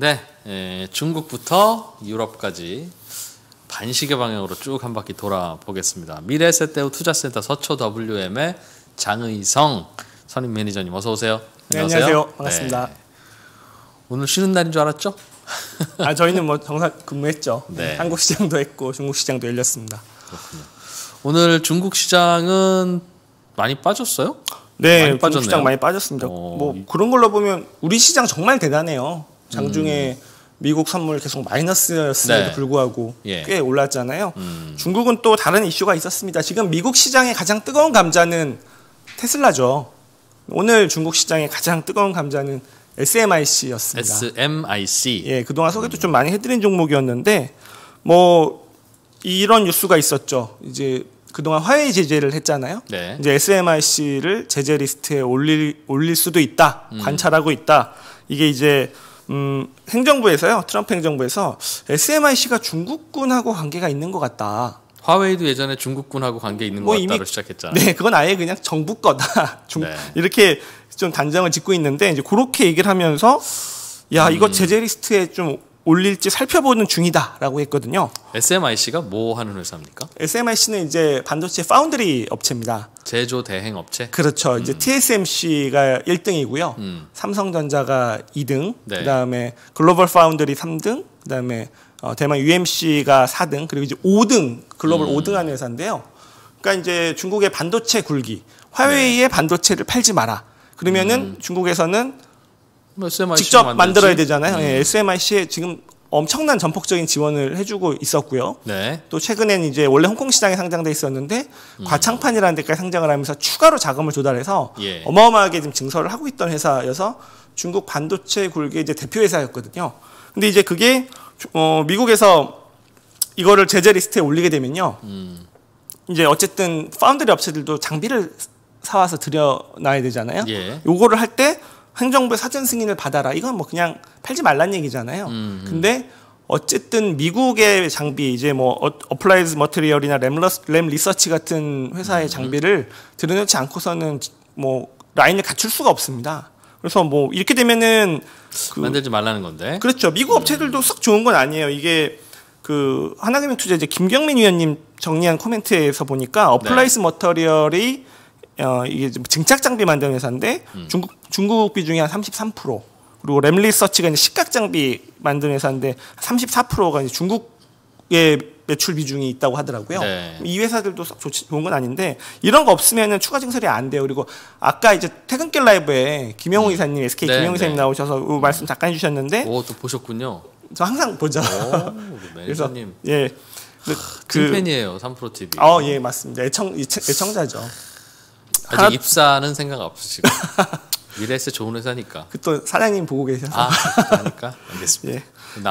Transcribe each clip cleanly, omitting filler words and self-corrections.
네, 중국부터 유럽까지 반시계 방향으로 쭉 한 바퀴 돌아보겠습니다. 미래에셋 대우 투자센터 서초 WM의 장의성 선임 매니저님 어서 오세요. 안녕하세요. 네, 안녕하세요. 반갑습니다. 네. 오늘 쉬는 날인 줄 알았죠? 아, 저희는 뭐 정상 근무했죠. 네. 한국 시장도 했고 중국 시장도 열렸습니다. 그렇군요. 오늘 중국 시장은 많이 빠졌어요? 네, 많이 빠졌네요. 중국 시장 많이 빠졌습니다. 뭐 그런 걸로 보면 우리 시장 정말 대단해요. 장중에 미국 선물 계속 마이너스였음에도 네. 불구하고 예. 꽤 올랐잖아요. 중국은 또 다른 이슈가 있었습니다. 지금 미국 시장의 가장 뜨거운 감자는 테슬라죠. 오늘 중국 시장의 가장 뜨거운 감자는 SMIC였습니다. SMIC. 예, 그동안 소개도 좀 많이 해드린 종목이었는데 뭐 이런 뉴스가 있었죠. 이제 그동안 화웨이 제재를 했잖아요. 네. 이제 SMIC를 제재 리스트에 올릴 수도 있다. 관찰하고 있다. 이게 이제 행정부에서요. 트럼프 행정부에서 SMIC가 중국군하고 관계가 있는 것 같다. 화웨이도 예전에 중국군하고 관계 있는 것 같다로 시작했잖아요. 네, 그건 아예 그냥 정부 거다. 네. 이렇게 좀 단정을 짓고 있는데 이제 그렇게 얘기를 하면서 야 이거 제재 리스트에 좀 올릴지 살펴보는 중이다라고 했거든요. SMIC가 뭐 하는 회사입니까? SMIC는 이제 반도체 파운드리 업체입니다. 제조 대행 업체? 그렇죠. 이제 TSMC가 1등이고요. 삼성전자가 2등, 네. 그다음에 글로벌파운드리 3등, 그다음에 대만 UMC가 4등, 그리고 이제 5등, 글로벌 5등 하는 회사인데요. 그러니까 이제 중국의 반도체 굴기, 화웨이의 네. 반도체를 팔지 마라. 그러면은 중국에서는 직접 만들어야 되잖아요. 네, SMIC에 지금 엄청난 전폭적인 지원을 해주고 있었고요. 네. 또 최근엔 이제 원래 홍콩 시장에 상장돼 있었는데 과창판이라는 데까지 상장을 하면서 추가로 자금을 조달해서 예. 어마어마하게 지금 증설을 하고 있던 회사여서 중국 반도체 굴기의 이제 대표 회사였거든요. 근데 이제 그게 미국에서 이거를 제재 리스트에 올리게 되면요. 이제 어쨌든 파운드리 업체들도 장비를 사와서 들여놔야 되잖아요. 예. 요거를 할 때 행정부의 사전 승인을 받아라. 이건 뭐 그냥 팔지 말란 얘기잖아요. 근데 어쨌든 미국의 장비, 이제 뭐 어플라이드 머티리얼이나 램 리서치 같은 회사의 장비를 들여놓지 않고서는 뭐 라인을 갖출 수가 없습니다. 그래서 뭐 이렇게 되면은 만들지 말라는 건데. 그렇죠. 미국 업체들도 썩 좋은 건 아니에요. 이게 그 하나금융투자 이제 김경민 위원님 정리한 코멘트에서 보니까 어플라이드 네. 머티리얼이 이게 증착 장비 만드는 회사인데 중국 비중이 한 33%, 그리고 램리서치가 이제 식각 장비 만드는 회사인데 34%가 이제 중국의 매출 비중이 있다고 하더라고요. 네. 이 회사들도 좋은 건 아닌데 이런 거 없으면은 추가 증설이 안 돼요. 그리고 아까 이제 퇴근길 라이브에 김영웅 이사님, SK 네, 김영웅 이사님 네. 나오셔서 말씀 잠깐 해주셨는데. 오, 또 보셨군요. 저 항상 보죠. 오, 매니저님. 예, 찐팬이에요. 3프로TV. 예, 맞습니다. 애청자죠. 아직 입사는 생각 없으시고 미래에셋 좋은 회사니까. 그 또 사장님 보고 계셔서. 아, 그러니까 알겠습니다.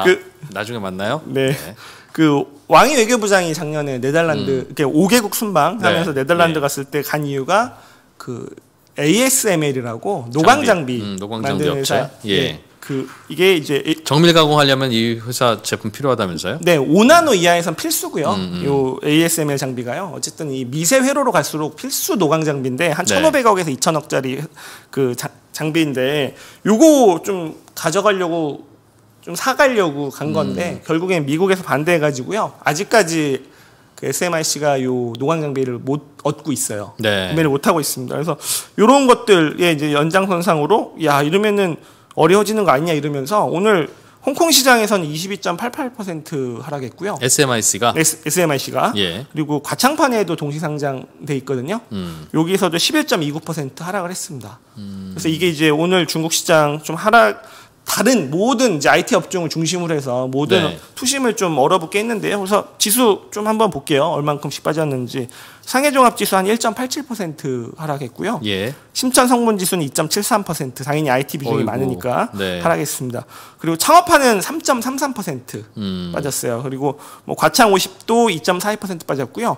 예. 나중에 만나요. 네. 네. 그 왕이 외교부장이 작년에 네덜란드 이렇게 5개국 순방하면서 네. 네덜란드 네. 갔을 때 간 이유가 그 ASML이라고 노광 장비 만드는 회사. 예. 예. 그 이게 이제 정밀 가공하려면 이 회사 제품 필요하다면서요? 네, 5나노 이하에선 필수고요. 요 ASML 장비가요. 어쨌든 이 미세 회로로 갈수록 필수 노광 장비인데 한 1,500억에서 2,000억짜리 그 장비인데 요거 좀 가져가려고 좀 사가려고 간 건데 결국엔 미국에서 반대해 가지고요. 아직까지 그 SMIC가 요 노광 장비를 못 얻고 있어요. 네. 구매를 못 하고 있습니다. 그래서 요런 것들에 이제 연장선상으로 야, 이러면은 어려워지는 거 아니냐 이러면서 오늘 홍콩 시장에서는 22.88% 하락했고요. SMIC가? SMIC가. 예. 그리고 과창판에도 동시 상장돼 있거든요. 여기서도 11.29% 하락을 했습니다. 그래서 이게 이제 오늘 중국 시장 좀 하락, 다른 모든 이제 IT 업종을 중심으로 해서 모든 네. 투심을 좀 얼어붙게 했는데요. 그래서 지수 좀 한번 볼게요. 얼만큼씩 빠졌는지. 상해종합지수 한 1.87% 하락했고요. 예. 심천성문지수는 2.73%, 당연히 IT 비중이 어이구. 많으니까 네. 하락했습니다. 그리고 창업하는 3.33% 빠졌어요. 그리고 뭐 과창 50도 2.42% 빠졌고요.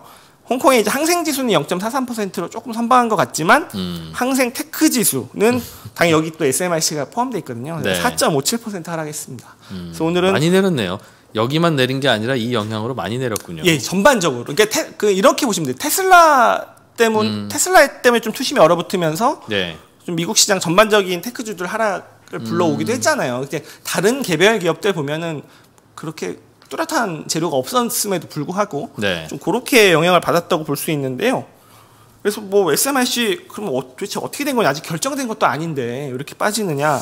홍콩의 이제 항생지수는 0.43%로 조금 선방한 것 같지만 항생테크지수는 당연히 여기 또 SMIC가 포함되어 있거든요. 네. 4.57% 하락했습니다. 그래서 오늘은 많이 내렸네요. 여기만 내린 게 아니라 이 영향으로 많이 내렸군요. 예, 전반적으로. 그러니까 이렇게 보시면 돼요. 테슬라 때문에 좀 투심이 얼어붙으면서 네. 좀 미국 시장 전반적인 테크주들 하락 불러오기도 했잖아요. 근데 다른 개별 기업들 보면은 그렇게 뚜렷한 재료가 없었음에도 불구하고 네. 좀 그렇게 영향을 받았다고 볼 수 있는데요. 그래서 뭐 SMIC 그럼 도대체 어떻게 된 거냐, 아직 결정된 것도 아닌데 왜 이렇게 빠지느냐.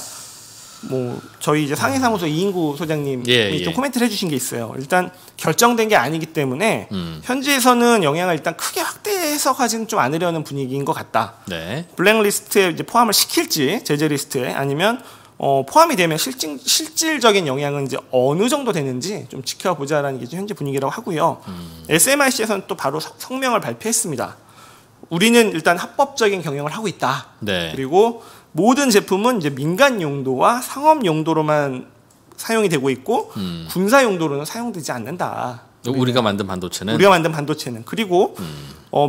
뭐 저희 이제 상해사무소 이인구 소장님이 좀 코멘트를 해주신 게 있어요. 일단 결정된 게 아니기 때문에 현지에서는 영향을 일단 크게 확대해석하지는 좀 않으려는 분위기인 것 같다. 네. 블랙리스트에 이제 포함을 시킬지 제재 리스트에 아니면 포함이 되면 실질적인 영향은 이제 어느 정도 되는지 좀 지켜보자라는 게 현재 분위기라고 하고요. SMIC에서는 또 바로 성명을 발표했습니다. 우리는 일단 합법적인 경영을 하고 있다. 네. 그리고 모든 제품은 이제 민간 용도와 상업 용도로만 사용이 되고 있고 군사 용도로는 사용되지 않는다. 우리가 만든 반도체는 그리고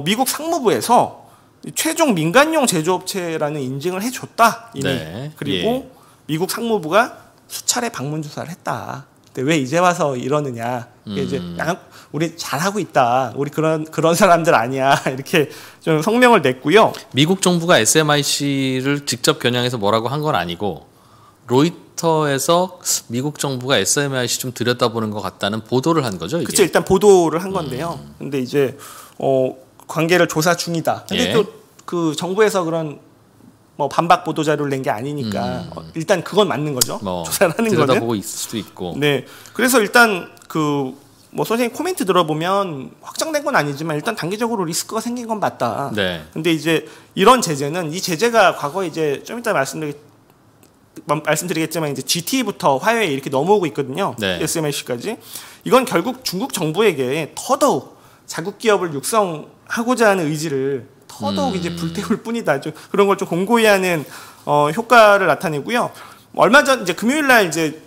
미국 상무부에서 최종 민간용 제조업체라는 인증을 해줬다. 이미. 네. 그리고 미국 상무부가 수차례 방문 조사를 했다. 근데 왜 이제 와서 이러느냐. 이제 우리 잘하고 있다. 우리 그런 사람들 아니야. 이렇게 좀 성명을 냈고요. 미국 정부가 SMIC를 직접 겨냥해서 뭐라고 한 건 아니고 로이터에서 미국 정부가 SMIC 좀 들여다보는 것 같다는 보도를 한 거죠. 그렇죠. 일단 보도를 한 건데요. 근데 이제 관계를 조사 중이다. 근데 또 그 정부에서 그런 뭐 반박 보도 자료를 낸 게 아니니까 일단 그건 맞는 거죠. 조사를 하는 거는 들여다보고 있을 수도 있고. 네. 그래서 일단 그 뭐 선생님 코멘트 들어보면 확정된 건 아니지만 일단 단기적으로 리스크가 생긴 건 맞다. 네. 근데 이제 이런 제재는 이 제재가 과거 이제 좀 이따 말씀드리겠지만 이제 GT부터 화웨이 이렇게 넘어오고 있거든요. 네. SMIC까지. 이건 결국 중국 정부에게 더더욱 자국 기업을 육성하고자 하는 의지를 더더욱 이제 불태울 뿐이다. 좀 그런 걸 좀 공고히 하는 효과를 나타내고요. 얼마 전 이제 금요일 날 이제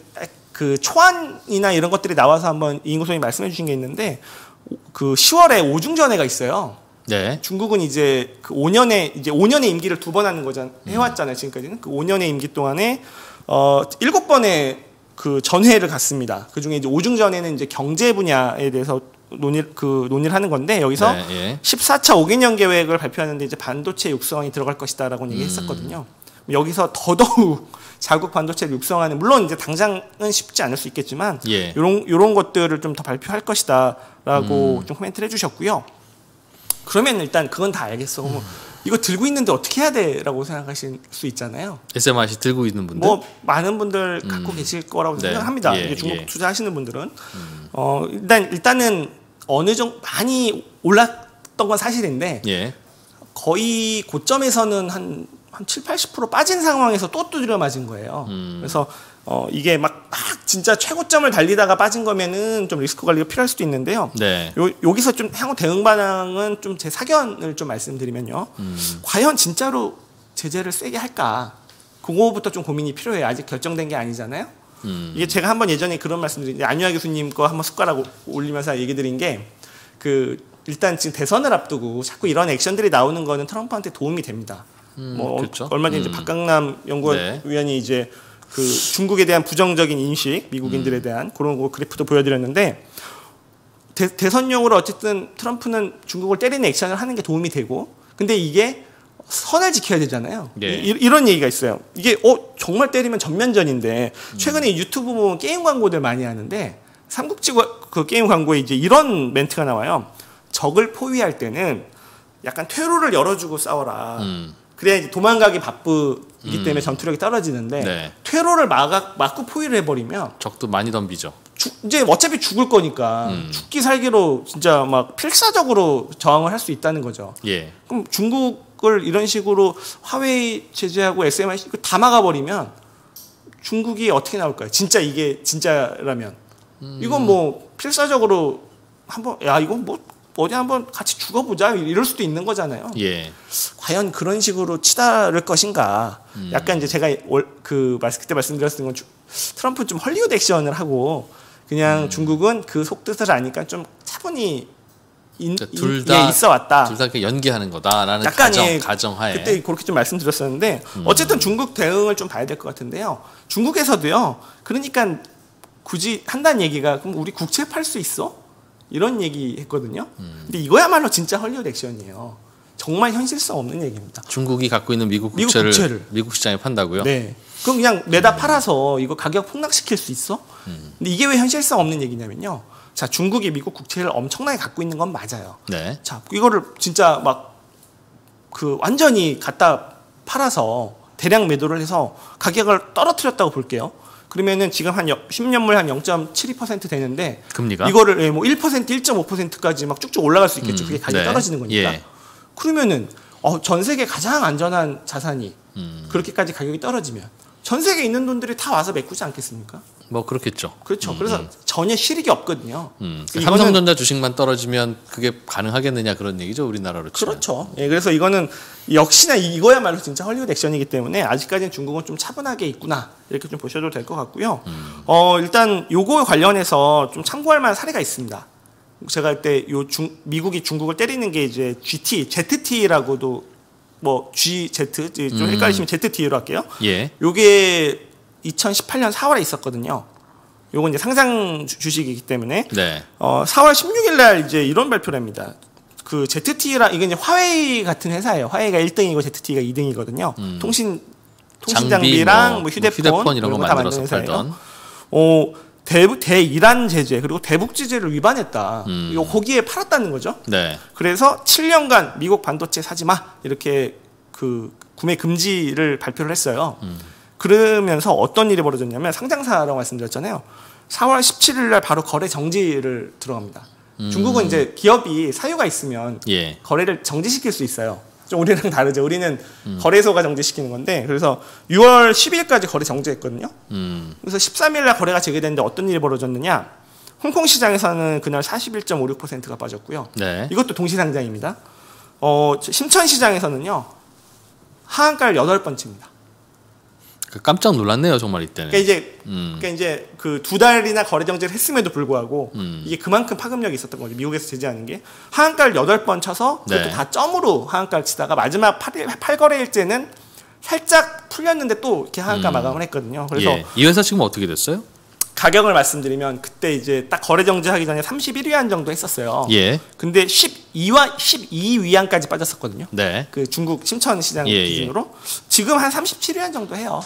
그 초안이나 이런 것들이 나와서 한번 이인구 소장님 말씀해 주신 게 있는데 그 10월에 오중전회가 있어요. 네. 중국은 이제 그 5년의 임기를 두 번 하는 거잖아요. 해왔잖아요. 지금까지는 그 5년의 임기 동안에 7번의 그 전회를 갔습니다. 그 중에 이제 오중전회는 이제 경제 분야에 대해서 논의를 하는 건데 여기서 14차 5개년 계획을 발표하는데 이제 반도체 육성이 들어갈 것이다라고 얘기했었거든요. 여기서 더더욱 자국 반도체를 육성하는, 물론 이제 당장은 쉽지 않을 수 있겠지만 이런 것들을 좀 더 발표할 것이다라고 좀 코멘트를 해주셨고요. 그러면 일단 그건 다 알겠어. 이거 들고 있는데 어떻게 해야 돼라고 생각하실 수 있잖아요. SMIC 들고 있는 분들? 뭐 많은 분들 갖고 계실 거라고 생각합니다. 이게 중국 투자하시는 분들은 일단은 어느 정도 많이 올랐던 건 사실인데 거의 고점에서는 한 70~80% 빠진 상황에서 또 두드려 맞은 거예요. 그래서 이게 막 진짜 최고점을 달리다가 빠진 거면은 좀 리스크 관리가 필요할 수도 있는데요. 네. 여기서 좀 향후 대응 방향은 좀 제 사견을 좀 말씀드리면요. 과연 진짜로 제재를 세게 할까? 그거부터 좀 고민이 필요해요. 아직 결정된 게 아니잖아요. 이게 제가 한번 예전에 그런 말씀드린 안유아 교수님 거 한번 숟가락 올리면서 얘기 드린 게 일단 지금 대선을 앞두고 자꾸 이런 액션들이 나오는 거는 트럼프한테 도움이 됩니다. 뭐 그렇죠. 얼마 전에 박강남 연구위원이 이제 그 중국에 대한 부정적인 인식, 미국인들에 대한 그런 거 그래프도 보여드렸는데 대선용으로 어쨌든 트럼프는 중국을 때리는 액션을 하는 게 도움이 되고, 근데 이게 선을 지켜야 되잖아요. 이런 얘기가 있어요. 이게 정말 때리면 전면전인데 최근에 유튜브 보면 게임 광고들 많이 하는데 삼국지 그 게임 광고에 이제 이런 멘트가 나와요. 적을 포위할 때는 약간 퇴로를 열어주고 싸워라. 그래야 이제 도망가기 바쁘기 때문에 전투력이 떨어지는데 퇴로를 막고 포위를 해버리면 적도 많이 덤비죠. 이제 어차피 죽을 거니까 죽기 살기로 진짜 막 필사적으로 저항을 할 수 있다는 거죠. 그럼 중국을 이런 식으로 화웨이 제재하고 SMIC 다 막아버리면 중국이 어떻게 나올까요? 진짜 이게 진짜라면 이건 뭐 필사적으로 한번 이건 뭐 어디 한번 같이 죽어보자 이럴 수도 있는 거잖아요. 과연 그런 식으로 치달을 것인가. 약간 이제 제가 그때 말씀드렸던 건 트럼프 좀 헐리우드 액션을 하고 그냥 중국은 그 속뜻을 아니까 좀 차분히 둘 다 있어 왔다. 둘 다 연기하는 거다라는 약간의 가정하에 그때 그렇게 좀 말씀드렸었는데 어쨌든 중국 대응을 좀 봐야 될 것 같은데요. 중국에서도요. 그러니까 굳이 한다는 얘기가 그럼 우리 국채 팔 수 있어? 이런 얘기 했거든요. 근데 이거야말로 진짜 헐리우드 액션이에요. 정말 현실성 없는 얘기입니다. 중국이 갖고 있는 미국 국채를 미국 시장에 판다고요? 네. 그럼 그냥 매다 팔아서 이거 가격 폭락시킬 수 있어? 근데 이게 왜 현실성 없는 얘기냐면요. 자, 중국이 미국 국채를 엄청나게 갖고 있는 건 맞아요. 네. 자, 이거를 진짜 막 그 완전히 갖다 팔아서 대량 매도를 해서 가격을 떨어뜨렸다고 볼게요. 그러면은 지금 한 10년물 한 0.72% 되는데 금리가 이거를 예, 뭐 1%, 1.5%까지 막 쭉쭉 올라갈 수 있겠죠. 그게 가격이 네. 떨어지는 거니까. 예. 그러면은 전 세계 가장 안전한 자산이 그렇게까지 가격이 떨어지면 전 세계에 있는 돈들이 다 와서 메꾸지 않겠습니까? 뭐 그렇겠죠. 그렇죠. 그래서 전혀 실익이 없거든요. 삼성전자 주식만 떨어지면 그게 가능하겠느냐 그런 얘기죠, 우리나라로 치면. 그렇죠. 예, 그래서 이거는 역시나 이거야말로 진짜 헐리우드 액션이기 때문에 아직까지는 중국은 좀 차분하게 있구나 이렇게 좀 보셔도 될 것 같고요. 일단 요거 관련해서 좀 참고할 만한 사례가 있습니다. 제가 그때 미국이 중국을 때리는 게 이제 GT, ZT라고도 뭐 GZ 좀 헷갈리시면 ZT로 할게요. 예. 요게 2018년 4월에 있었거든요. 요건 이제 상장 주식이기 때문에 네. 4월 16일 날 이제 이런 발표를 합니다. 그 ZT랑 이게 이제 화웨이 같은 회사예요. 화웨이가 1등이고 ZT가 2등이거든요. 통신 장비랑 뭐 휴대폰 이런 거 다 만드는 회사예요. 대이란 제재 그리고 대북 제재를 위반했다. 이거 거기에 팔았다는 거죠. 네. 그래서 7년간 미국 반도체 사지 마 이렇게 그 구매 금지를 발표를 했어요. 그러면서 어떤 일이 벌어졌냐면 상장사라고 말씀드렸잖아요. 4월 17일 날 바로 거래 정지를 들어갑니다. 중국은 이제 기업이 사유가 있으면 예. 거래를 정지시킬 수 있어요. 좀 우리랑 다르죠. 우리는 거래소가 정지시키는 건데 그래서 6월 10일까지 거래 정지했거든요. 그래서 13일 날 거래가 재개됐는데 어떤 일이 벌어졌느냐. 홍콩 시장에서는 그날 41.56%가 빠졌고요. 네. 이것도 동시상장입니다. 심천 시장에서는요. 하한가를 8번째입니다. 깜짝 놀랐네요, 정말 이때는. 그러니까 이제 그 2달이나 거래 정지를 했음에도 불구하고 이게 그만큼 파급력이 있었던 거죠. 미국에서 제재하는 게 하한가를 8번 쳐서 그것도 네. 다 점으로 하한가를 치다가 마지막 8거래일째는 살짝 풀렸는데 또 이렇게 하한가 마감을 했거든요. 그래서 예. 이 회사 지금 어떻게 됐어요? 가격을 말씀드리면 그때 이제 딱 거래 정지하기 전에 31위안 정도 했었어요. 예. 근데 12위안까지 빠졌었거든요. 네. 그 중국 심천 시장 예. 기준으로 지금 한 37위안 정도 해요.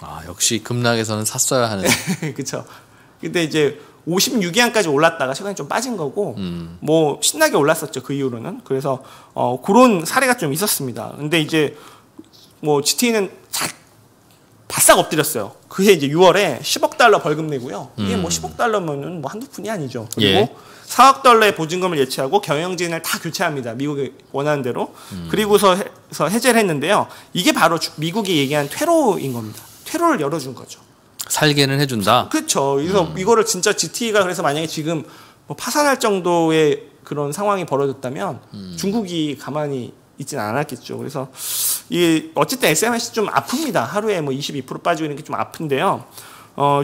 아, 역시 급락에서는 샀어야 하는. 그렇죠. 근데 이제 56위안까지 올랐다가 최근에 좀 빠진 거고 뭐 신나게 올랐었죠. 그 이후로는. 그래서 그런 사례가 좀 있었습니다. 근데 이제 뭐 GT는 바싹 엎드렸어요. 그해 이제 6월에 10억 달러 벌금 내고요. 이게 뭐 10억 달러면은 뭐 한두 푼이 아니죠. 그리고 예. 4억 달러의 보증금을 예치하고 경영진을 다 교체합니다. 미국이 원하는 대로. 그리고서 해제를 했는데요. 이게 바로 미국이 얘기한 퇴로인 겁니다. 퇴로를 열어준 거죠. 살게는 해준다. 그렇죠. 그래서 이거를 진짜 GT가 그래서 만약에 지금 뭐 파산할 정도의 그런 상황이 벌어졌다면 중국이 가만히 있진 않았겠죠. 그래서 이 어쨌든 SMIC 좀 아픕니다. 하루에 뭐 22% 빠지고 이런 게 좀 아픈데요.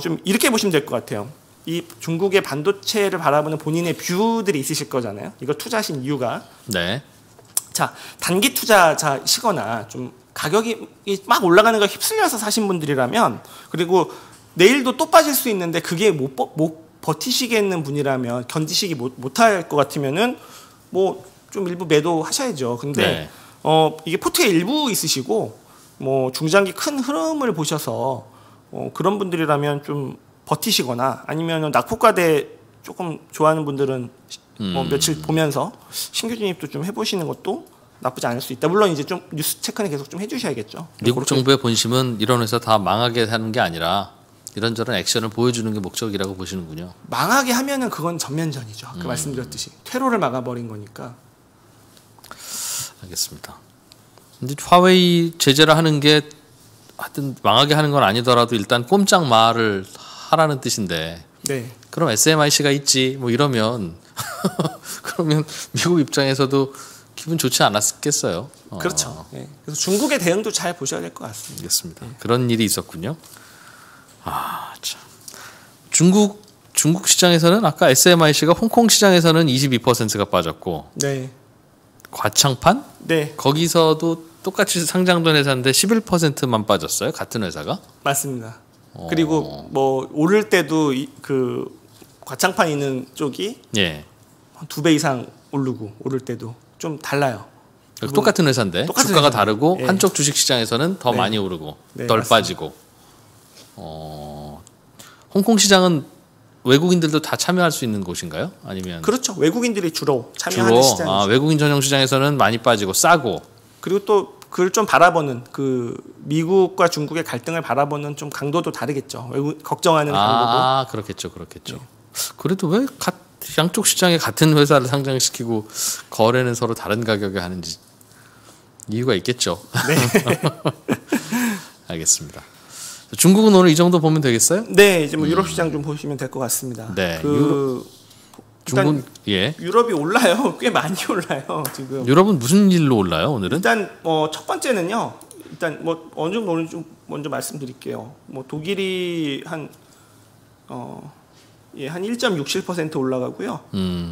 좀 이렇게 보시면 될 것 같아요. 이 중국의 반도체를 바라보는 본인의 뷰들이 있으실 거잖아요. 이거 투자하신 이유가 네. 자 단기 투자자시거나 좀 가격이 막 올라가는 걸 휩쓸려서 사신 분들이라면 그리고 내일도 또 빠질 수 있는데 그게 못 버티시겠는 분이라면 견디시기 못할 것 같으면은 뭐 좀 일부 매도하셔야죠. 근데 네. 이게 포트에 일부 있으시고 뭐 중장기 큰 흐름을 보셔서 그런 분들이라면 좀 버티시거나 아니면 낙폭과대 조금 좋아하는 분들은 뭐 며칠 보면서 신규 진입도 좀 해보시는 것도 나쁘지 않을 수 있다. 물론 이제 좀 뉴스 체크는 계속 좀 해주셔야겠죠. 미국 정부의 본심은 이런 회사 다 망하게 하는 게 아니라 이런저런 액션을 보여주는 게 목적이라고 보시는군요. 망하게 하면은 그건 전면전이죠. 아까 말씀드렸듯이 퇴로를 막아버린 거니까. 알겠습니다. 근데 화웨이 제재를 하는 게 하여튼 망하게 하는 건 아니더라도 일단 꼼짝 말을 하라는 뜻인데. 네. 그럼 SMIC가 있지 뭐 이러면 그러면 미국 입장에서도 기분 좋지 않았겠어요. 그렇죠. 네. 그래서 중국의 대응도 잘 보셔야 될 것 같습니다. 알겠습니다. 네. 그런 일이 있었군요. 아 참. 중국 시장에서는 아까 SMIC가 홍콩 시장에서는 22%가 빠졌고. 네. 과창판? 네. 거기서도 똑같이 상장된 회사인데 11%만 빠졌어요. 같은 회사가? 맞습니다. 그리고 뭐 오를 때도 그 과창판 있는 쪽이 예. 2배 이상 오르고 오를 때도 좀 달라요. 똑같은 회사인데 똑같은 주가가 회사인데. 다르고 예. 한쪽 주식 시장에서는 더 네. 많이 오르고 네, 덜 맞습니다. 빠지고. 홍콩 시장은 외국인들도 다 참여할 수 있는 곳인가요? 아니면 그렇죠. 외국인들이 주로 참여하는 시장이죠. 아, 외국인 전용 시장에서는 많이 빠지고 싸고. 그리고 또 그걸 좀 바라보는 그 미국과 중국의 갈등을 바라보는 좀 강도도 다르겠죠. 외국 걱정하는 강도도. 아, 그렇겠죠. 그렇겠죠. 네. 그래도 왜 양쪽 시장에 같은 회사를 상장시키고 거래는 서로 다른 가격에 하는지 이유가 있겠죠. 네. 알겠습니다. 중국은 오늘 이 정도 보면 되겠어요? 네, 이제 뭐 유럽 시장 좀 보시면 될 것 같습니다. 네, 그 중국 예 유럽이 올라요, 꽤 많이 올라요 지금. 유럽은 무슨 일로 올라요 오늘은? 일단 첫 번째는요. 일단 뭐 어느 정도 오늘 좀 먼저 말씀드릴게요. 뭐 독일이 한 1.67% 올라가고요.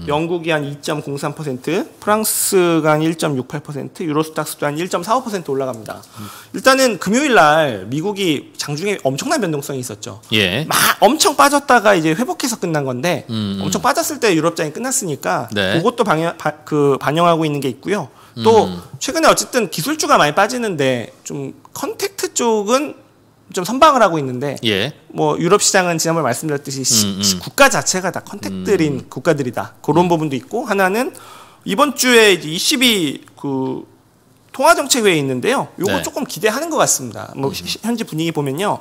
영국이 한 2.03%, 프랑스가 한 1.68%, 유로스탁스도 한 1.45% 올라갑니다. 일단은 금요일 날 미국이 장중에 엄청난 변동성이 있었죠. 예. 막 엄청 빠졌다가 이제 회복해서 끝난 건데 엄청 빠졌을 때 유럽장이 끝났으니까 네. 그것도 반영하고 있는 게 있고요. 또 최근에 어쨌든 기술주가 많이 빠지는데 좀 컨택트 쪽은 좀 선방을 하고 있는데 예. 뭐 유럽 시장은 지난번에 말씀드렸듯이 국가 자체가 다 컨택트인 국가들이다. 그런 부분도 있고 하나는 이번 주에 이제 ECB 그 통화정책회의 있는데요. 요거 네. 조금 기대하는 것 같습니다. 뭐 현지 분위기 보면요.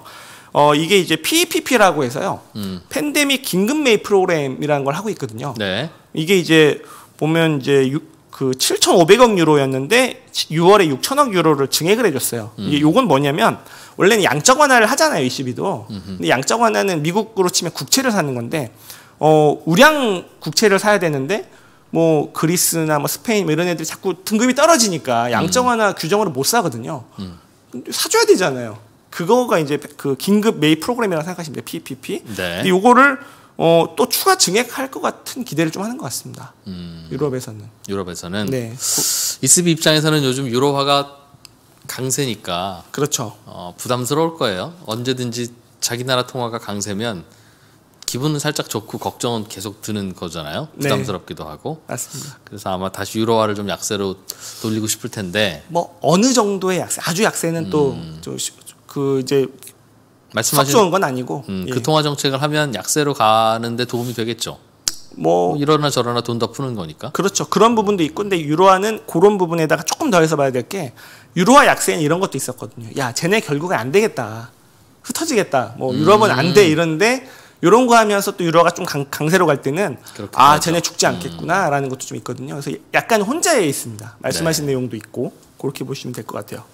이게 이제 PEPP라고 해서요. 팬데믹 긴급 매입 프로그램이라는 걸 하고 있거든요. 네. 이게 이제 보면 이제 7,500억 유로였는데 6월에 6,000억 유로를 증액을 해줬어요. 이게 요건 뭐냐면 원래는 양적 완화를 하잖아요, ECB도. 근데 양적 완화는 미국으로 치면 국채를 사는 건데 우량 국채를 사야 되는데 뭐 그리스나 뭐 스페인 뭐 이런 애들이 자꾸 등급이 떨어지니까 양적 완화 규정으로 못 사거든요. 근데 사줘야 되잖아요. 그거가 이제 그 긴급 매입 프로그램이라고 생각하시면 돼요, PPP. 네. 근데 요거를 또 추가 증액할 것 같은 기대를 좀 하는 것 같습니다. 유럽에서는 네. ECB 입장에서는 요즘 유로화가 강세니까 그렇죠. 부담스러울 거예요. 언제든지 자기 나라 통화가 강세면 기분은 살짝 좋고 걱정은 계속 드는 거잖아요. 부담스럽기도 네. 하고. 맞습니다. 그래서 아마 다시 유로화를 좀 약세로 돌리고 싶을 텐데. 뭐 어느 정도의 약세, 아주 약세는 또 그 이제 말씀하신 건 아니고 예. 그 통화 정책을 하면 약세로 가는데 도움이 되겠죠. 뭐 이러나 저러나 돈 더 푸는 거니까. 그렇죠. 그런 부분도 있고 근데 유로화는 그런 부분에다가 조금 더해서 봐야 될 게 유로화 약세는 이런 것도 있었거든요. 야, 쟤네 결국에 안 되겠다. 흩어지겠다. 뭐 유럽은 안 돼 이런데 이런 거 하면서 또 유로화가 좀 강세로 갈 때는 아, 하죠. 쟤네 죽지 않겠구나라는 것도 좀 있거든요. 그래서 약간 혼자에 있습니다. 말씀하신 네. 내용도 있고 그렇게 보시면 될 것 같아요.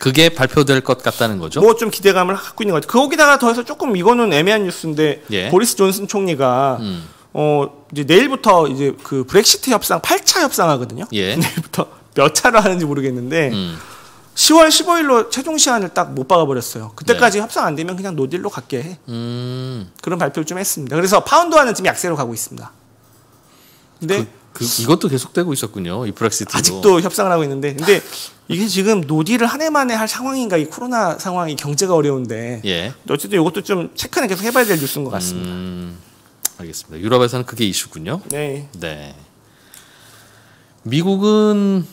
그게 발표될 것 같다는 거죠. 뭐 좀 기대감을 갖고 있는 것 같아요. 거기다가 더해서 조금 이거는 애매한 뉴스인데 예. 보리스존슨 총리가 이제 내일부터 이제 그 브렉시트 협상 8차 협상하거든요. 예. 내일부터 몇 차로 하는지 모르겠는데 10월 15일로 최종 시한을 딱 못 박아버렸어요. 그때까지 네. 협상 안 되면 그냥 노딜로 갈게 해. 그런 발표를 좀 했습니다. 그래서 파운드화는 지금 약세로 가고 있습니다. 근데 이것도 계속되고 있었군요. 이 브렉시트도 아직도 협상을 하고 있는데 근데 이게 지금 노딜을 한 해 만에 할 상황인가 이 코로나 상황이 경제가 어려운데 예. 어쨌든 이것도 좀 체크는 계속 해봐야 될 뉴스인 것 같습니다. 알겠습니다. 유럽에서는 그게 이슈군요. 네. 네. 미국은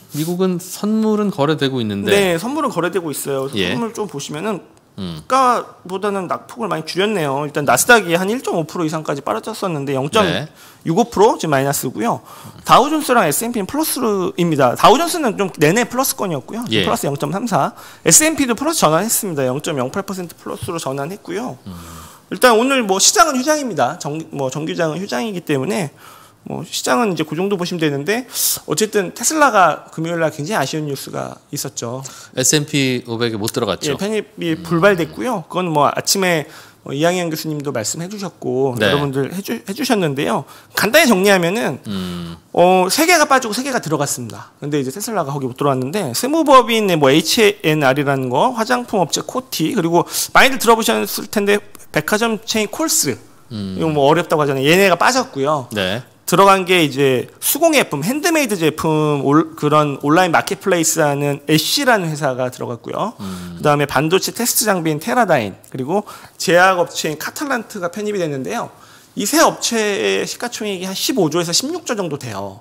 선물은 거래되고 있는데. 네, 선물은 거래되고 있어요. 예. 선물 좀 보시면은 주가보다는 낙폭을 많이 줄였네요. 일단 나스닥이 한 1.5% 이상까지 빠졌었는데 0.65% 지금 마이너스고요. 다우존스랑 S&P는 플러스입니다. 다우존스는 좀 내내 플러스권이었고요. 예. 플러스 0.34. S&P도 플러스 전환했습니다. 0.08% 플러스로 전환했고요. 일단 오늘 뭐 시장은 휴장입니다. 정규장은 휴장이기 때문에 뭐 시장은 이제 그 정도 보시면 되는데 어쨌든 테슬라가 금요일 날 굉장히 아쉬운 뉴스가 있었죠. S&P500에 못 들어갔죠. 예, 편입이 불발됐고요. 그건 뭐 아침에 이항현 교수님도 말씀해 주셨고 네. 여러분들 해주셨는데요. 간단히 정리하면은 세 개가 빠지고 세 개가 들어갔습니다. 근데 이제 테슬라가 거기 못 들어왔는데 스무법인의 뭐 HNR이라는 거, 화장품 업체 코티 그리고 많이들 들어보셨을 텐데 백화점 체인 콜스 이거 뭐 어렵다고 하잖아요. 얘네가 빠졌고요. 네. 들어간 게 이제 수공예품, 핸드메이드 제품 그런 온라인 마켓플레이스하는 애쉬라는 회사가 들어갔고요. 그다음에 반도체 테스트 장비인 테라다인 그리고 제약업체인 카탈란트가 편입이 됐는데요. 이 세 업체의 시가총액이 한 15조에서 16조 정도 돼요.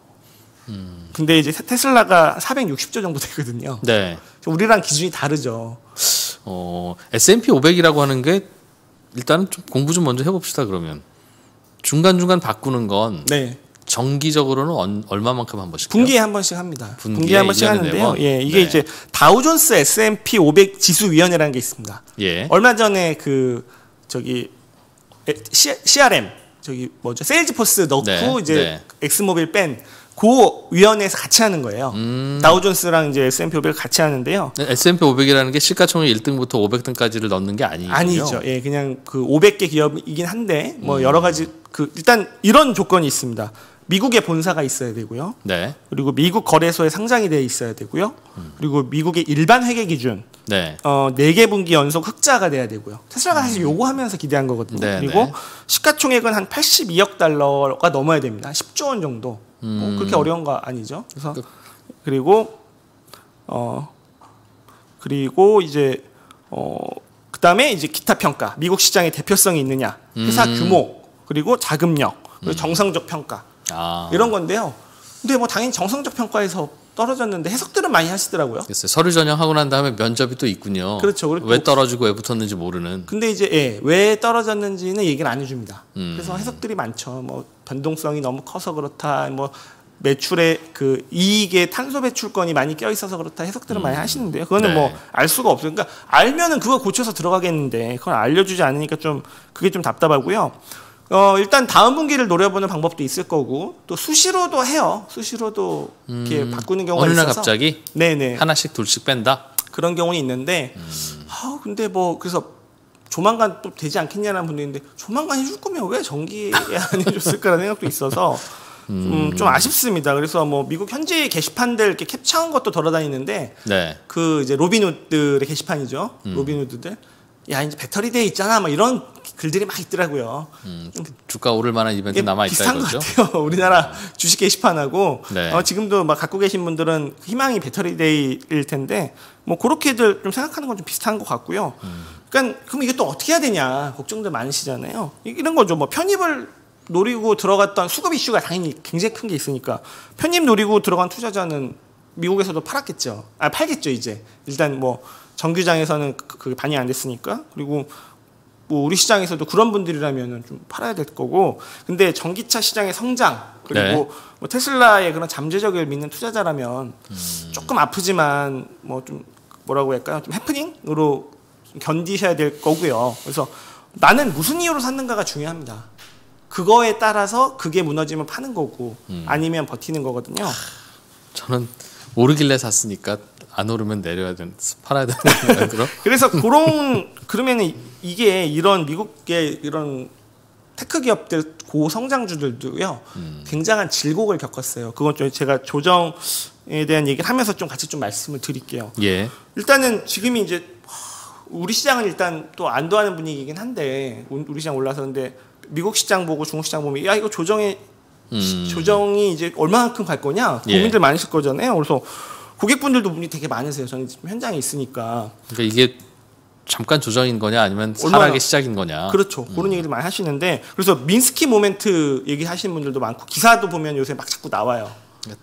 근데 이제 테슬라가 460조 정도 되거든요. 네. 우리랑 기준이 다르죠. S&P 500이라고 하는 게 일단은 좀 공부 좀 먼저 해봅시다. 그러면 중간중간 바꾸는 건 네. 정기적으로는 얼마만큼 한 번씩? 분기에 한 번씩 합니다. 분기에 한 번씩 하는데요. 예, 이게 네. 이제 다우존스 S&P500 지수위원회라는 게 있습니다. 예. 얼마 전에 그 저기 CRM 저기 뭐죠? 세일즈포스 넣고 네. 이제 네. 엑스모빌 뺀 그 위원회에서 같이 하는 거예요. 다우존스랑 이제 S&P500 같이 하는데요. S&P500이라는 게 시가총액 1등부터 500등까지를 넣는 게 아니죠. 아니죠. 예, 그냥 그 500개 기업이긴 한데 뭐 여러 가지 그 일단 이런 조건이 있습니다. 미국에 본사가 있어야 되고요. 네. 그리고 미국 거래소에 상장이 돼 있어야 되고요. 그리고 미국의 일반 회계 기준 네. 4개 분기 연속 흑자가 돼야 되고요. 테슬라가 사실 요거 하면서 기대한 거거든요. 네, 그리고 네. 시가총액은 한 82억 달러가 넘어야 됩니다. 10조 원 정도. 뭐 그렇게 어려운 거 아니죠. 그래서 그리고 이제 그다음에 이제 기타 평가, 미국 시장의 대표성이 있느냐, 회사 규모, 그리고 자금력, 그리고 정성적 평가 아. 이런 건데요. 근데 뭐 당연히 정성적 평가에서 떨어졌는데 해석들은 많이 하시더라고요. 글쎄, 서류 전형하고 난 다음에 면접이 또 있군요. 그렇죠. 왜 떨어지고 왜 붙었는지 모르는. 근데 이제 예, 왜 떨어졌는지는 얘기를 안 해줍니다. 그래서 해석들이 많죠. 뭐 변동성이 너무 커서 그렇다. 뭐 매출의 그 이익의 탄소 배출권이 많이 껴 있어서 그렇다. 해석들은 많이 하시는데요. 그거는 네. 뭐 알 수가 없어요. 그러니까 알면은 그거 고쳐서 들어가겠는데 그걸 알려주지 않으니까 좀 그게 좀 답답하고요. 일단 다음 분기를 노려보는 방법도 있을 거고 또 수시로도 해요. 수시로도 이렇게 바꾸는 경우가 어느 날 있어서 갑자기 네네 하나씩 둘씩 뺀다 그런 경우는 있는데 아 근데 뭐 그래서 조만간 또 되지 않겠냐라는 분도 있는데 조만간 해줄 거면 왜 정기에 안 해줬을까라는 생각도 있어서 좀 아쉽습니다. 그래서 뭐 미국 현지 게시판들 이렇게 캡처한 것도 돌아다니는데 네. 그 이제 로빈후드의 게시판이죠. 로빈후드들 야 이제 배터리데이 있잖아 막 이런 글들이 막 있더라고요. 주가 오를 만한 이벤트 남아 있다 이거죠? 비슷한 것 같아요. 우리나라 주식 게시판하고 네. 지금도 막 갖고 계신 분들은 희망이 배터리데이일 텐데 뭐 그렇게들 좀 생각하는 건 좀 비슷한 것 같고요. 그러니까 그럼 이게 또 어떻게 해야 되냐 걱정들 많으시잖아요. 이런 거죠. 뭐 편입을 노리고 들어갔던 수급 이슈가 당연히 굉장히 큰 게 있으니까 편입 노리고 들어간 투자자는 미국에서도 팔았겠죠. 아 팔겠죠 이제 일단 뭐. 정규장에서는 그게 반영이 안 됐으니까. 그리고 뭐 우리 시장에서도 그런 분들이라면 좀 팔아야 될 거고. 근데 전기차 시장의 성장 그리고 네. 뭐 테슬라의 그런 잠재력을 믿는 투자자라면 조금 아프지만 뭐 좀 뭐라고 할까요? 좀 해프닝으로 좀 견디셔야 될 거고요. 그래서 나는 무슨 이유로 샀는가가 중요합니다. 그거에 따라서 그게 무너지면 파는 거고 아니면 버티는 거거든요. 저는 오르길래 샀으니까. 안 오르면 내려야 되는 팔아야 되는 그런. 그래서 그런 그러면은 이게 이런 미국의 이런 테크 기업들 고성장주들도요 굉장한 질곡을 겪었어요. 그건 좀 제가 조정에 대한 얘기를 하면서 좀 같이 좀 말씀을 드릴게요. 예. 일단은 지금이 이제 우리 시장은 일단 또 안도하는 분위기이긴 한데 우리 시장 올라서는데 미국 시장 보고 중국 시장 보면 야 이거 조정이 이제 얼마만큼 갈 거냐 고민들 예. 많으실 거잖아요. 그래서 고객분들도 분이 되게 많으세요. 저는 지금 현장에 있으니까. 그러니까 이게 잠깐 조정인 거냐 아니면 하락의 시작인 거냐. 그렇죠. 그런 얘기를 많이 하시는데 그래서 민스키 모멘트 얘기하시는 분들도 많고 기사도 보면 요새 막 자꾸 나와요.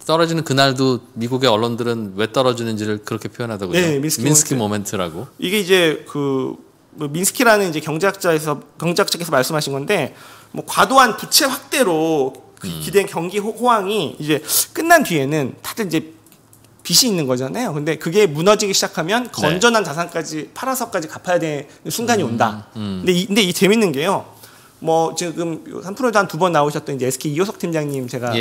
떨어지는 그날도 미국의 언론들은 왜 떨어지는지를 그렇게 표현하더군요. 네, 민스키 모멘트라고. 이게 이제 그 민스키라는 이제 경제학자께서 말씀하신 건데 뭐 과도한 부채 확대로 기댄 경기 호황이 이제 끝난 뒤에는 다들 이제 빚이 있는 거잖아요. 근데 그게 무너지기 시작하면 건전한 네. 자산까지 팔아서까지 갚아야 되는 순간이 온다. 근데 이 재밌는 게요. 뭐 지금 3프로에도 한 두 번 나오셨던 이제 SK 이호석 팀장님 제가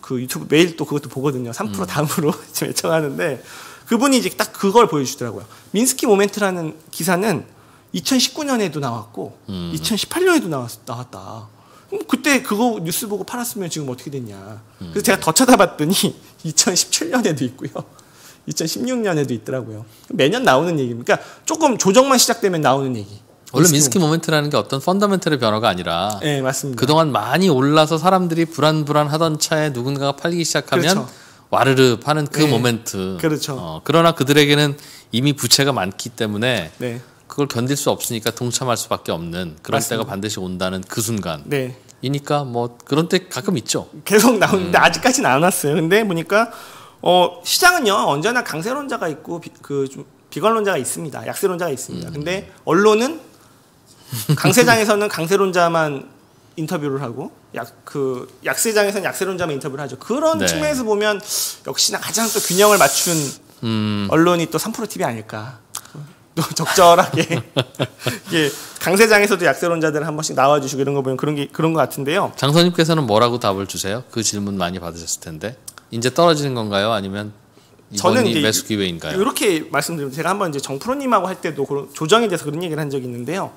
그 유튜브 매일 또 그것도 보거든요. 3프로 다음으로 지금 애청하는데 그분이 이제 딱 그걸 보여주시더라고요. 민스키 모멘트라는 기사는 2019년에도 나왔고 2018년에도 나왔다. 그때 그거 뉴스 보고 팔았으면 지금 어떻게 됐냐. 그래서 제가 더 쳐다봤더니 2017년에도 있고요. 2016년에도 있더라고요. 매년 나오는 얘기입니다. 그러니까 조금 조정만 시작되면 나오는 얘기. 원래 민스키 모멘트라는 게 어떤 펀더멘털의 변화가 아니라 네, 맞습니다. 그동안 많이 올라서 사람들이 불안불안하던 차에 누군가가 팔기 시작하면 그렇죠. 와르르 파는 그 네, 모멘트. 그렇죠. 그러나 그들에게는 이미 부채가 많기 때문에 네. 그걸 견딜 수 없으니까 동참할 수밖에 없는 그런 맞습니다. 때가 반드시 온다는 그 순간. 네. 이니까 뭐 그런 때 가끔 있죠. 계속 나오는데 아직까지는 안 왔어요. 근데 보니까 시장은요 언제나 강세론자가 있고 좀 비관론자가 있습니다. 약세론자가 있습니다. 근데 언론은 강세장에서는 강세론자만 인터뷰를 하고 약세장에서는 약세론자만 인터뷰를 하죠. 그런 네. 측면에서 보면 역시나 가장 또 균형을 맞춘 언론이 또 3프로TV 아닐까. 또 적절하게 예, 강세장에서도 약세론자들 한 번씩 나와주시고 이런 거 보면 그런 것 같은데요. 장선님께서는 뭐라고 답을 주세요? 그 질문 많이 받으셨을 텐데. 이제 떨어지는 건가요? 아니면 이번이 저는 매수 기회인가요? 이렇게 말씀드리면 제가 한번 이제 정프로님하고 할 때도 조정에 대해서 그런 얘기를 한 적이 있는데요.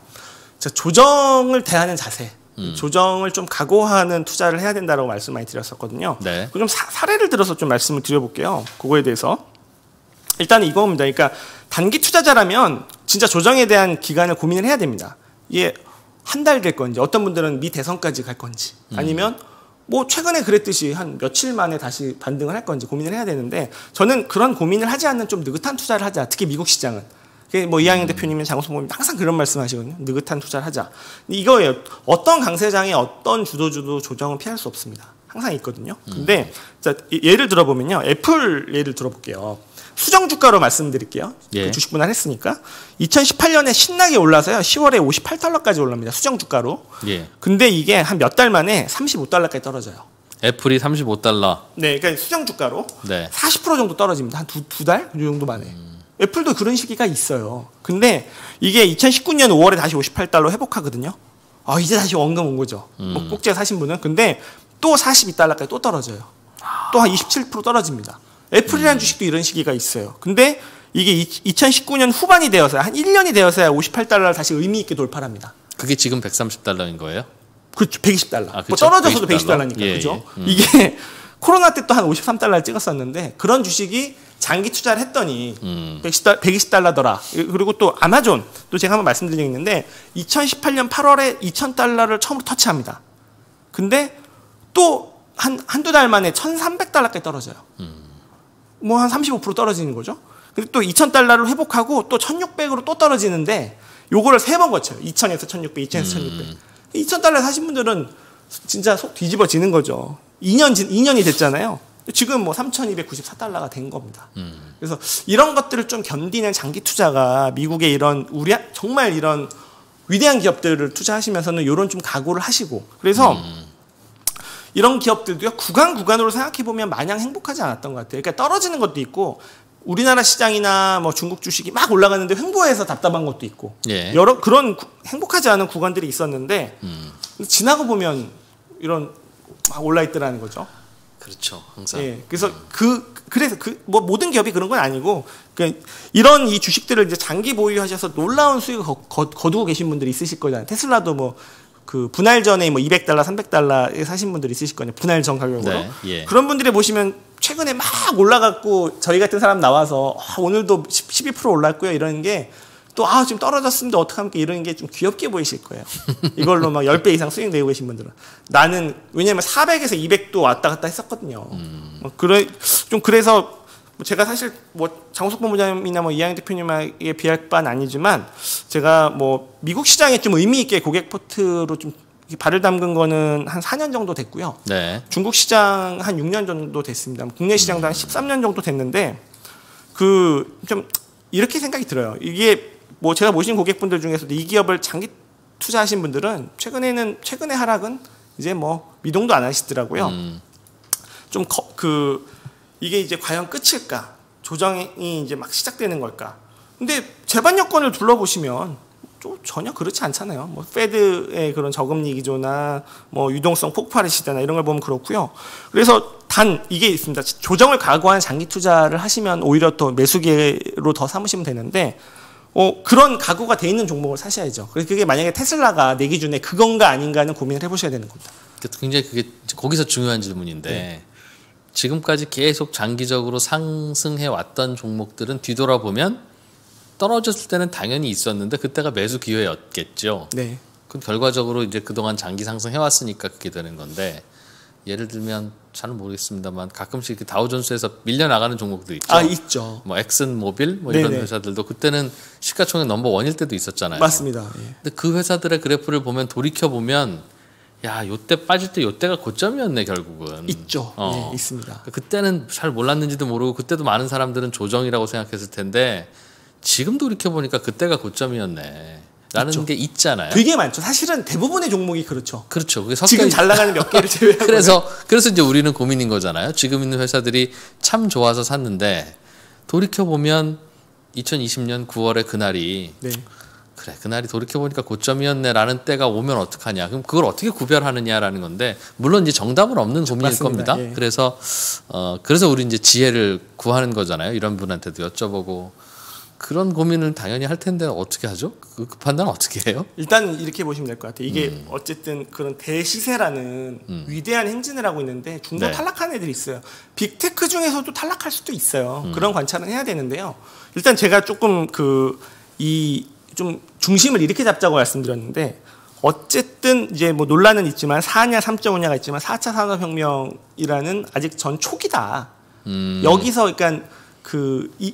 조정을 대하는 자세, 조정을 좀 각오하는 투자를 해야 된다라고 말씀 많이 드렸었거든요. 네. 좀 사례를 들어서 좀 말씀을 드려볼게요. 그거에 대해서 일단은 이겁니다. 그러니까 단기 투자자라면 진짜 조정에 대한 기간을 고민을 해야 됩니다. 이게 한 달 될 건지, 어떤 분들은 미 대선까지 갈 건지, 아니면 뭐 최근에 그랬듯이 한 며칠 만에 다시 반등을 할 건지 고민을 해야 되는데, 저는 그런 고민을 하지 않는 좀 느긋한 투자를 하자. 특히 미국 시장은. 뭐 이항영 대표님이나 장우석 대표님 항상 그런 말씀하시거든요. 느긋한 투자를 하자. 이거예요. 어떤 강세장에 어떤 주도주도 조정은 피할 수 없습니다. 항상 있거든요. 근데 자, 예를 들어보면요. 애플 예를 들어볼게요. 수정 주가로 말씀드릴게요. 예. 그 주식 분할했으니까 2018년에 신나게 올라서요. 10월에 58달러까지 올라옵니다. 수정 주가로. 예. 근데 이게 한 몇 달 만에 35달러까지 떨어져요. 애플이 35달러. 네, 그러니까 수정 주가로 네. 40% 정도 떨어집니다. 한 두 달 이 정도 만에. 애플도 그런 시기가 있어요. 근데 이게 2019년 5월에 다시 58달러 회복하거든요. 아, 이제 다시 원금 온 거죠. 뭐 꼭지에 사신 분은. 근데 또 42달러까지 또 떨어져요. 또 한 27% 떨어집니다. 애플이라는 주식도 이런 시기가 있어요. 근데 이게 2019년 후반이 되어서야, 한 1년이 되어서야 58달러를 다시 의미 있게 돌파를 합니다. 그게 지금 130달러인 거예요? 그렇죠. 120달러. 아, 뭐 떨어져서도 120달러? 120달러니까. 예, 그죠? 예. 이게 코로나 때 또 한 53달러를 찍었었는데, 그런 주식이 장기 투자를 했더니 120달러더라. 그리고 또 아마존, 또 제가 한번 말씀드린 적이 있는데 2018년 8월에 2000달러를 처음으로 터치합니다. 근데 또 한두 달 만에 1300달러까지 떨어져요. 뭐 한 35% 떨어지는 거죠. 근데 또 2000달러를 회복하고 또 1600으로 또 떨어지는데, 요거를 세 번 거쳐요. 2000에서 1600, 2000에서 1600. 2000달러 사신 분들은 진짜 속 뒤집어지는 거죠. 2년이 됐잖아요. 지금 뭐 3294달러가 된 겁니다. 그래서 이런 것들을 좀 견디는 장기 투자가 미국의 이런 정말 이런 위대한 기업들을 투자하시면서는 요런 좀 각오를 하시고, 그래서 이런 기업들도요, 구간으로 생각해보면 마냥 행복하지 않았던 것 같아요. 그러니까 떨어지는 것도 있고, 우리나라 시장이나 뭐 중국 주식이 막 올라가는데 횡보해서 답답한 것도 있고, 예. 여러 그런 행복하지 않은 구간들이 있었는데, 지나고 보면 이런 막 올라있더라는 거죠. 그렇죠. 항상. 예. 그래서 뭐 모든 기업이 그런 건 아니고, 그냥 이런 이 주식들을 이제 장기 보유하셔서 놀라운 수익을 거두고 계신 분들이 있으실 거잖아요. 테슬라도 뭐, 그 분할 전에 뭐 200달러, 300달러에 사신 분들 있으실 거예요. 분할 전 가격으로. 네, 예. 그런 분들이 보시면 최근에 막 올라갔고, 저희 같은 사람 나와서 오늘도 12% 올랐고요. 이런 게 또 지금 떨어졌습니다. 어떡합니까? 이런 게 좀 귀엽게 보이실 거예요. 이걸로 막 10배 이상 수익 내고 계신 분들은. 나는 왜냐면 400에서 200도 왔다 갔다 했었거든요. 그래서 제가 사실 뭐 장우석 본부장님이나 뭐 이항영 대표님에게 비할 바는 아니지만, 제가 뭐 미국 시장에 좀 의미 있게 고객 포트로 좀 발을 담근 거는 한 4년 정도 됐고요. 네. 중국 시장 한 6년 정도 됐습니다. 국내 시장도 한 13년 정도 됐는데, 그 좀 이렇게 생각이 들어요. 이게 뭐 제가 모신 고객분들 중에서도 이 기업을 장기 투자하신 분들은 최근에 하락은 이제 뭐 미동도 안 하시더라고요. 좀 이게 이제 과연 끝일까? 조정이 이제 막 시작되는 걸까? 근데 재반 여건을 둘러보시면 좀 전혀 그렇지 않잖아요. 뭐 페드의 그런 저금리 기조나 뭐 유동성 폭발의 시대나 이런 걸 보면 그렇고요. 그래서 단 이게 있습니다. 조정을 각오한 장기 투자를 하시면 오히려 또 매수기로 더 삼으시면 되는데, 그런 각오가 돼 있는 종목을 사셔야죠. 그게 만약에 테슬라가 내 기준에 그건가 아닌가는 고민을 해보셔야 되는 겁니다. 굉장히 그게 거기서 중요한 질문인데. 네. 지금까지 계속 장기적으로 상승해 왔던 종목들은 뒤돌아보면 떨어졌을 때는 당연히 있었는데 그때가 매수 기회였겠죠. 네. 그럼 결과적으로 이제 그동안 장기 상승해 왔으니까 그게 되는 건데, 예를 들면 잘은 모르겠습니다만 가끔씩 그 다우존스에서 밀려나가는 종목도 있죠. 아, 있죠. 뭐 엑슨 모빌 뭐 이런 회사들도 그때는 시가총액 넘버 1일 때도 있었잖아요. 맞습니다. 예. 근데 그 회사들의 그래프를 보면, 돌이켜 보면 야, 요때 빠질 때 요때가 고점이었네, 결국은. 있죠. 네, 있습니다. 그때는 잘 몰랐는지도 모르고, 그때도 많은 사람들은 조정이라고 생각했을 텐데, 지금 돌이켜보니까 그때가 고점이었네. 라는 있죠. 게 있잖아요. 되게 많죠. 사실은 대부분의 종목이 그렇죠. 그렇죠. 그게 지금 잘 나가는 몇 개를 제외하고. 그래서 이제 우리는 고민인 거잖아요. 지금 있는 회사들이 참 좋아서 샀는데 돌이켜보면 2020년 9월의 그날이 네. 그래 그날이 돌이켜보니까 고점이었네라는 때가 오면 어떡하냐. 그럼 그걸 어떻게 구별하느냐라는 건데 물론 이제 정답은 없는 고민일 맞습니다. 겁니다. 예. 그래서 그래서 우리 이제 지혜를 구하는 거잖아요. 이런 분한테도 여쭤보고. 그런 고민을 당연히 할 텐데 어떻게 하죠? 그 판단 어떻게 해요? 일단 이렇게 보시면 될 것 같아요. 이게 어쨌든 그런 대시세라는 위대한 행진을 하고 있는데 중도 네. 탈락하는 애들이 있어요. 빅테크 중에서도 탈락할 수도 있어요. 그런 관찰은 해야 되는데요. 일단 제가 조금 그 이 좀 중심을 이렇게 잡자고 말씀드렸는데 어쨌든 이제 뭐 논란은 있지만 4냐 3.5냐가 있지만 4차 산업혁명이라는 아직 전 초기다. 여기서 그러니까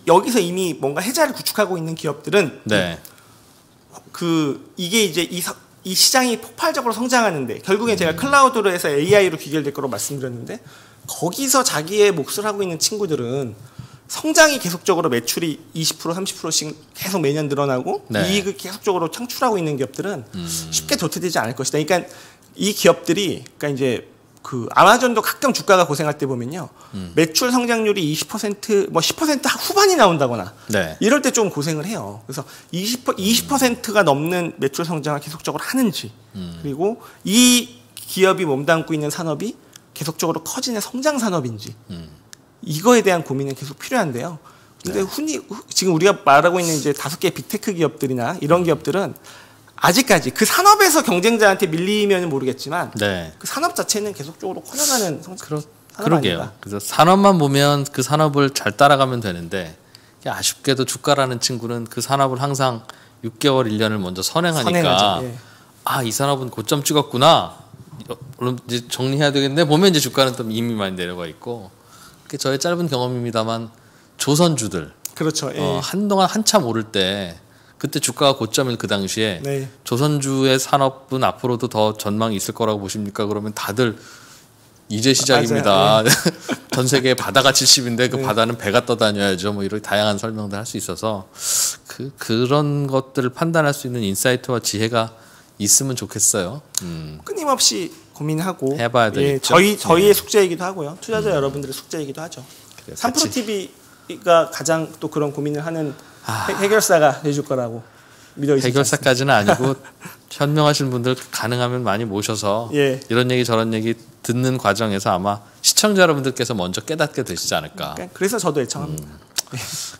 여기서 이미 뭔가 해자를 구축하고 있는 기업들은 네. 이게 이제 이 시장이 폭발적으로 성장하는데 결국에 제가 클라우드로 해서 AI로 귀결될 거로 말씀드렸는데 거기서 자기의 몫을 하고 있는 친구들은 성장이 계속적으로 매출이 20% 30%씩 계속 매년 늘어나고 네. 이익을 계속적으로 창출하고 있는 기업들은 쉽게 도태되지 않을 것이다. 그러니까 이 기업들이 그러니까 이제 아마존도 가끔 주가가 고생할 때 보면요. 매출 성장률이 20% 뭐 10% 후반이 나온다거나 네. 이럴 때 좀 고생을 해요. 그래서 20%가 넘는 매출 성장을 계속적으로 하는지 그리고 이 기업이 몸담고 있는 산업이 계속적으로 커지는 성장 산업인지 이거에 대한 고민은 계속 필요한데요. 근데 네. 지금 우리가 말하고 있는 이제 5개 빅테크 기업들이나 이런 기업들은 아직까지 그 산업에서 경쟁자한테 밀리면 모르겠지만 네. 그 산업 자체는 계속적으로 커져가는 그러게요. 그래서 산업만 보면 그 산업을 잘 따라가면 되는데 아쉽게도 주가라는 친구는 그 산업을 항상 6개월, 1년을 먼저 선행하니까 예. 아, 이 산업은 고점 찍었구나. 물론 이제 정리해야 되겠는데 보면 이제 주가는 또 이미 많이 내려가 있고 그게 저의 짧은 경험입니다만 조선주들 그렇죠. 예. 한동안 한참 오를 때 그때 주가가 고점인 그 당시에 네. 조선주의 산업은 앞으로도 더 전망이 있을 거라고 보십니까? 그러면 다들 이제 시작입니다. 네. 전 세계의 바다가 70인데 그 네. 바다는 배가 떠다녀야죠. 뭐 이런 다양한 설명도 할 수 있어서 그런 것들을 판단할 수 있는 인사이트와 지혜가 있으면 좋겠어요. 끊임없이 고민하고 해봐야 되겠죠. 예, 저희의 숙제이기도 하고요. 투자자 여러분들의 숙제이기도 하죠. 3프로TV가 가장 또 그런 고민을 하는 해결사가 해줄 거라고 믿어 있습니다. 해결사까지는 아니고 현명하신 분들 가능하면 많이 모셔서 예. 이런 얘기 저런 얘기 듣는 과정에서 아마 시청자 여러분들께서 먼저 깨닫게 되시지 않을까. 그러니까 그래서 저도 애청합니다.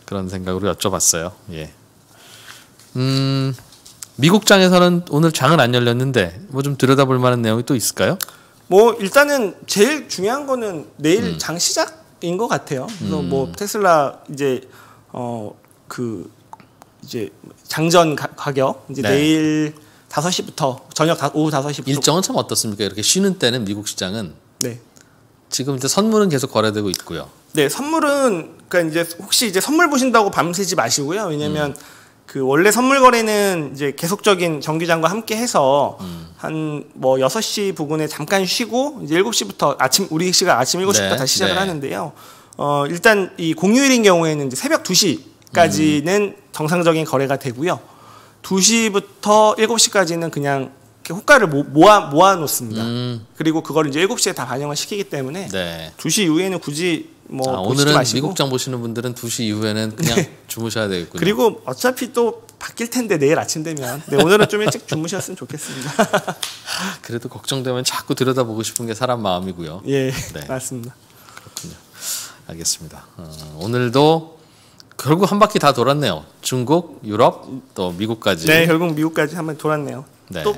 그런 생각으로 여쭤봤어요. 예. 미국 장에서는 오늘 장은 안 열렸는데 뭐 좀 들여다볼 만한 내용이 또 있을까요? 뭐 일단은 제일 중요한 거는 내일 장 시작인 것 같아요. 그래서 뭐 테슬라 이제 이제 장전 가격 이제 네. 내일 5시부터 오후 5시부터 일정은 참 어떻습니까? 이렇게 쉬는 때는 미국 시장은 네. 지금 이제 선물은 계속 거래되고 있고요. 네, 선물은 그러니까 이제 혹시 이제 선물 보신다고 밤새지 마시고요. 왜냐면 원래 선물 거래는 이제 계속적인 정규장과 함께 해서 한 뭐 6시 부근에 잠깐 쉬고 이제 7시부터 아침 우리 시각 아침 7시부터 네. 다시 시작을 네. 하는데요. 일단 이 공휴일인 경우에는 이제 새벽 2시 까지는 정상적인 거래가 되고요. 2시부터 7시까지는 그냥 호가를 모아 놓습니다. 그리고 그걸 이제 7시에 다 반영을 시키기 때문에 네. 2시 이후에는 굳이 뭐 오늘은 마시고. 미국장 보시는 분들은 2시 이후에는 그냥 네. 주무셔야 되겠군요. 그리고 어차피 또 바뀔 텐데 내일 아침 되면 네, 오늘은 좀 일찍 주무셨으면 좋겠습니다. 그래도 걱정되면 자꾸 들여다보고 싶은 게 사람 마음이고요. 예, 네. 맞습니다. 그렇군요. 알겠습니다. 오늘도 결국 한 바퀴 다 돌았네요. 중국, 유럽, 또 미국까지. 네, 결국 미국까지 한번 돌았네요. 네. 또